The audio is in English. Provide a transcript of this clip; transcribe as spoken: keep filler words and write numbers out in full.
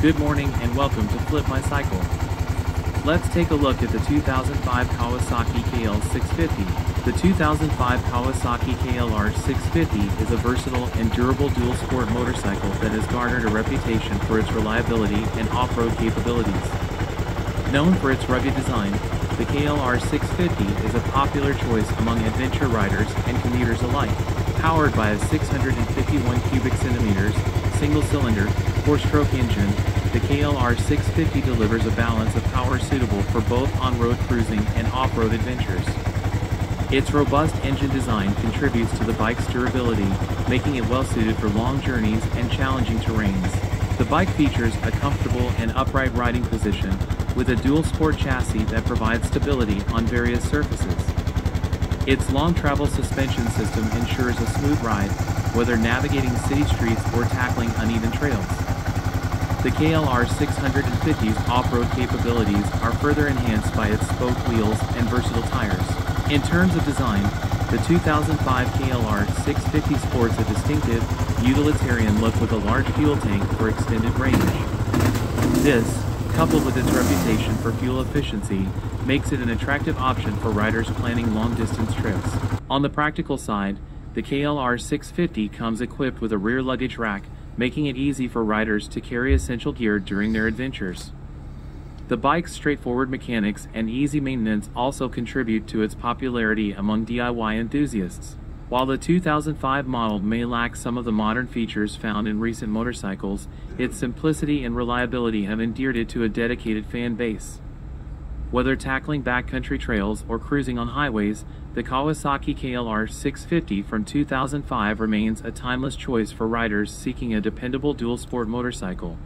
Good morning and welcome to Flip My Cycle. Let's take a look at the two thousand five Kawasaki K L six fifty. The two thousand five Kawasaki K L R six fifty is a versatile and durable dual-sport motorcycle that has garnered a reputation for its reliability and off-road capabilities. Known for its rugged design, the K L R six fifty is a popular choice among adventure riders and commuters alike. Powered by a six hundred fifty-one cubic centimeters single-cylinder four-stroke engine, the K L R six fifty delivers a balance of power suitable for both on-road cruising and off-road adventures. Its robust engine design contributes to the bike's durability, making it well-suited for long journeys and challenging terrains. The bike features a comfortable and upright riding position, with a dual-sport chassis that provides stability on various surfaces. Its long-travel suspension system ensures a smooth ride, whether navigating city streets or tackling uneven trails. The K L R six fifty's off-road capabilities are further enhanced by its spoke wheels and versatile tires. In terms of design, the two thousand five K L R six fifty sports a distinctive, utilitarian look with a large fuel tank for extended range. This, coupled with its reputation for fuel efficiency, makes it an attractive option for riders planning long-distance trips. On the practical side, the K L R six fifty comes equipped with a rear luggage rack, making it easy for riders to carry essential gear during their adventures. The bike's straightforward mechanics and easy maintenance also contribute to its popularity among D I Y enthusiasts. While the two thousand five model may lack some of the modern features found in recent motorcycles, its simplicity and reliability have endeared it to a dedicated fan base. Whether tackling backcountry trails or cruising on highways, the Kawasaki K L R six fifty from two thousand five remains a timeless choice for riders seeking a dependable dual-sport motorcycle.